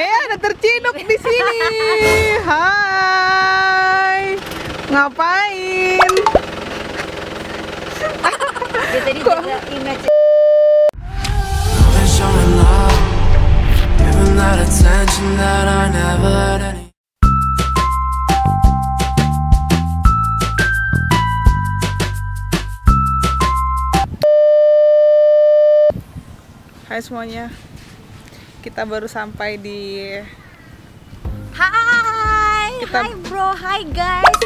Ada terciduk di sini. Hai. Ngapain? Jadi juga image. Hai semuanya. Kita baru sampai di... Hai bro, hai guys.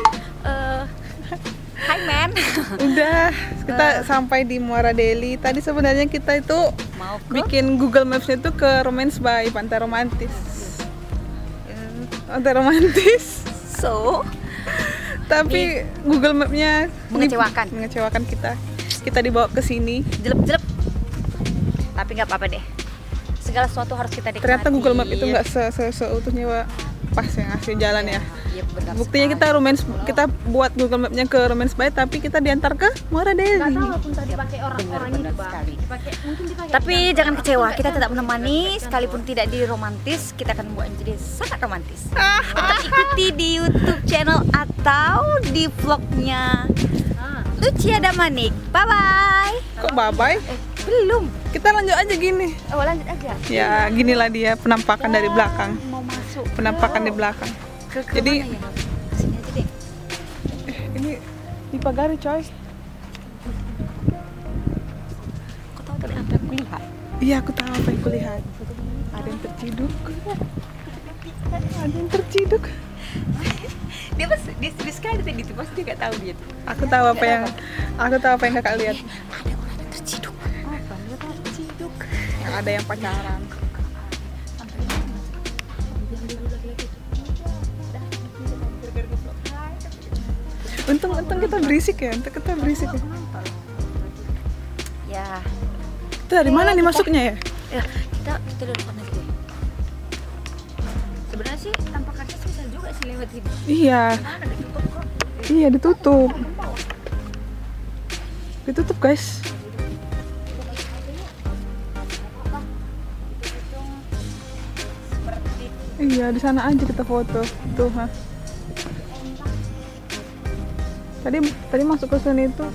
Hai man. Udah, kita sampai di Muara Deli. Tadi sebenarnya kita itu mau bikin Google Maps-nya itu ke Romance Bay Pantai Romantis. Pantai Romantis. So, tapi Google Map-nya mengecewakan kita. Kita dibawa ke sini, jelep-jelep. Tapi nggak apa-apa deh. Segala sesuatu harus kita nikmati. Ternyata Google Map itu nggak seutuhnya pas yang asli jalan ya. Buktinya kita kita buat Google Mapnya ke Romance Bay, tapi kita diantar ke Muara Deli. Nggak tahu walaupun tadi pakai orang-orangnya tapi jangan kecewa, kita tetap menemani sekalipun tidak di romantis. Kita akan buat jadi sangat romantis. Ikuti di YouTube channel atau di vlognya Lucia Damanik. Bye bye. Kok bye bye? Belum. Kita lanjut aja gini. Oh, lanjut aja. Ya, ginilah dia penampakan dari belakang. Mau masuk. Penampakan di belakang. Ke jadi ya? Sini aja deh. Ini dipagari, coy. Kau tahu tadi apa yang kulihat? Iya, aku tahu apa yang kulihat. Ada yang terciduk. Ada yang terciduk. Dia pas dia sekali tadi itu pasti dia nggak tahu dia. Aku tahu apa yang kakak lihat. Ada orang yang terciduk. Ada yang pacaran. Untung kita berisik ya. Ya. Itu dari mana nih masuknya ya? Ya, kita dari luar negeri. Sebenarnya sih tampaknya bisa juga sih lewat sini. Iya. Iya, ditutup. Ditutup, guys. Iya, di sana aja kita foto. Tuh, ha. Tadi masuk ke sini itu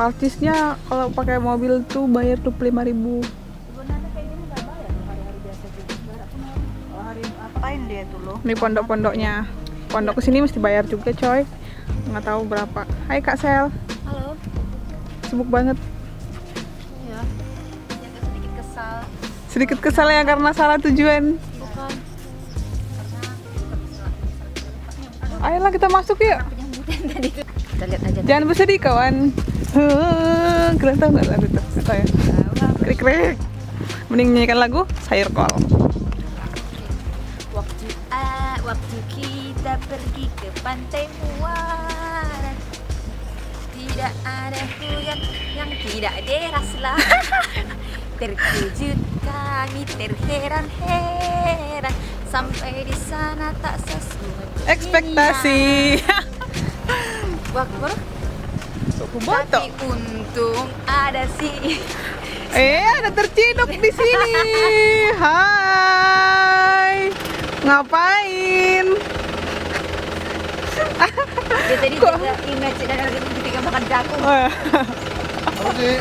karcisnya kalau pakai mobil tuh bayar 25.000. Sebenarnya kayak gini enggak bayar hari-hari biasa gitu. Kalau hari apain dia tuh loh. Ini pondok-pondoknya. Pondok ke sini mesti bayar juga, coy. Enggak tahu berapa. Hai Kak Sel. Halo. Sibuk banget. Iya. Jadi sedikit kesal. Sedikit kesal ya karena salah tujuan. Ayolah kita masuk yuk. Kita lihat aja. Jangan bersedih kawan. Keren tau nggak lagu itu? Ya. Krik-krik. Mending nyanyikan lagu Sayur Kol. Waktu kita pergi ke pantai Muara, tidak ada hujan yang tidak deras lah. Terkejut kami terheran-heran. Sampai di sana tak sesuai ekspektasi. Wakbar. Tapi untung ada sih. Ada terciduk di sini. Hai. Ngapain? Dia tadi juga image dan orangnya ketika makan jagung. Oke.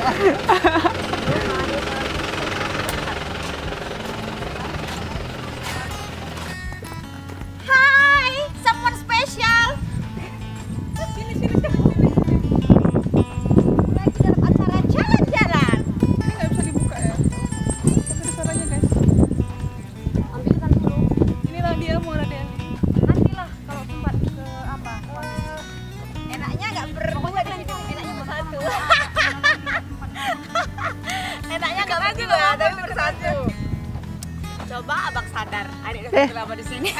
Coba abang sadar, adik udah lama di sini.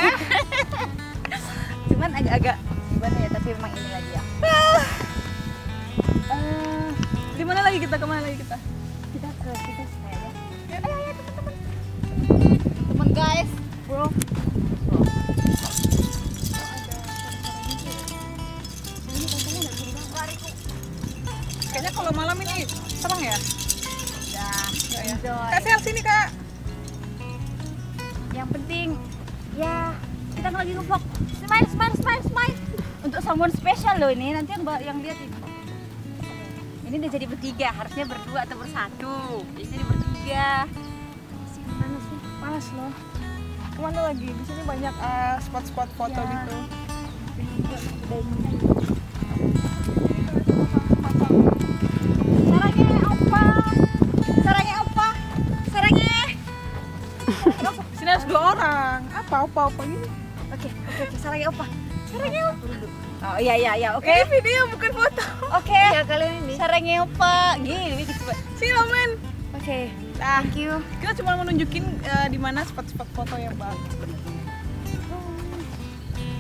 Cuman agak-agak gimana ya, tapi memang ini lagi ya. Di mana lagi kita? Kemana lagi kita? Kita kayaknya. Ayo teman-teman. Teman guys, bro. Kayaknya kalau malam ini terang ya. Kasih sini kak. Yang penting mancing. Ya, kita lagi ngevlog. Smile. Untuk someone special loh ini. Nanti yang lihat ini udah jadi bertiga, harusnya berdua atau bersatu. Jadi bertiga. Panas sih, panas loh. Kemana lagi? Di sini banyak spot-spot foto ya. Gitu. Apa ini? Oke, sarangnya apa? Oh iya, oke. Ini video bukan foto. Oke. Ya kalian ini. Sarangnya apa? Gini coba. Sini Roman. Oke. Thank you. Kita cuma mau nunjukin di mana spot-spot foto yang bagus.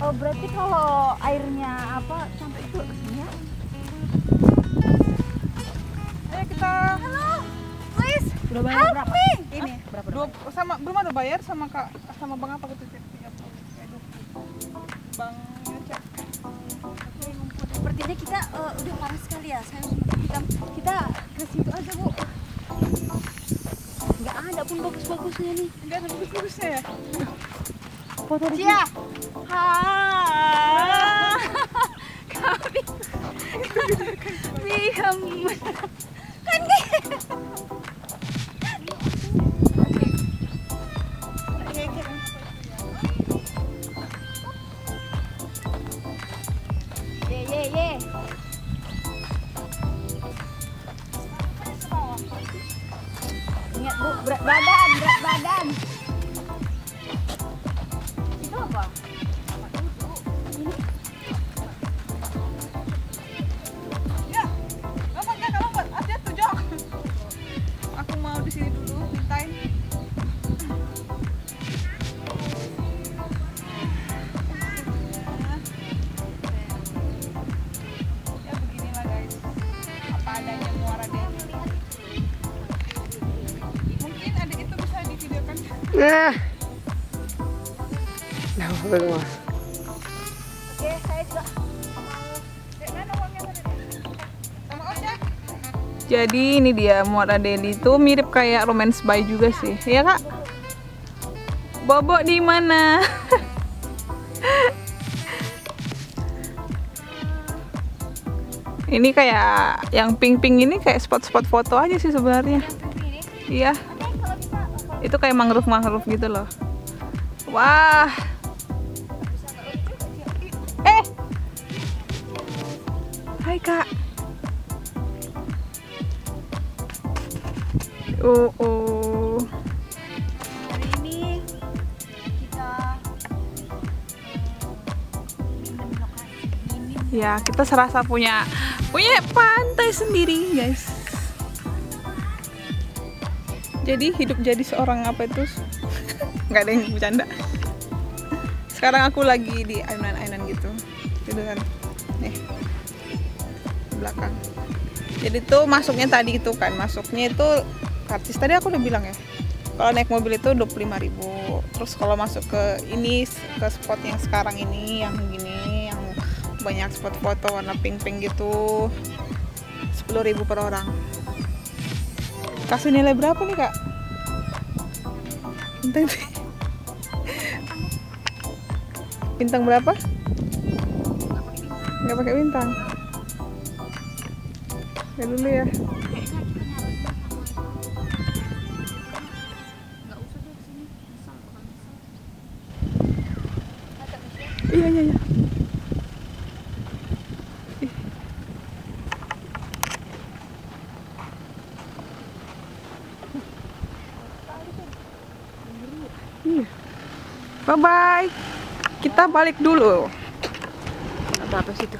Oh, berarti kalau airnya apa sampai itu sini ya? Ayo kita. Halo. Please. Udah bayar berapa? Ini. Berapa? 20 sama belum ada bayar sama Kak. Sama bang apa gitu bang Yocak. Sepertinya kita udah panas sekali ya, saya kita ke situ aja bu. Nggak ada pun bagus-bagusnya nih. Nggak ada bagus-bagusnya ya. Foto di sini. Haa. Kami. Biham. Kan berat badan. Itu apa? Ini. Ya, lompat. Hati-hati tuh, Jok. Aku mau di sini dulu, pintain. Ya beginilah guys. Apa adanya Muara Deli. Nah, belum. Oke, saya juga. Jadi ini dia Muara Deli itu mirip kayak Romance Bay juga sih, ya kak? Bobok di mana? Ini kayak yang pink-pink ini kayak spot-spot foto aja sih sebenarnya. Iya. Itu kayak mangrove gitu loh. Wah. Hai kak. Hari ini kita ya, kita serasa punya pantai sendiri, guys. Jadi hidup jadi seorang apa itu? Nggak ada yang bercanda. Sekarang aku lagi di ayunan-ayunan gitu kan. Nih, di belakang. Jadi tuh masuknya itu karcis tadi aku udah bilang ya. Kalau naik mobil itu 25.000. Terus kalau masuk ke ini ke spot yang sekarang ini yang gini yang banyak spot foto warna pink gitu 10.000 per orang. Kasih nilai berapa nih kak? Bintang berapa? Nggak pakai bintang. Ya dulu ya. Iya. Bye-bye. Kita balik dulu. Apa situ?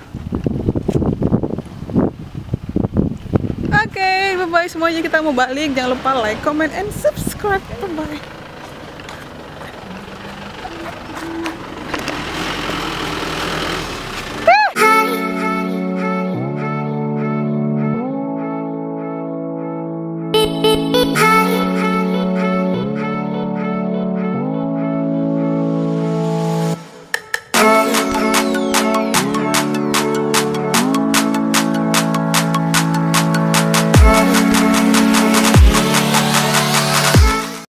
Oke, bye-bye semuanya, kita mau balik. Jangan lupa like, comment, and subscribe. Bye-bye.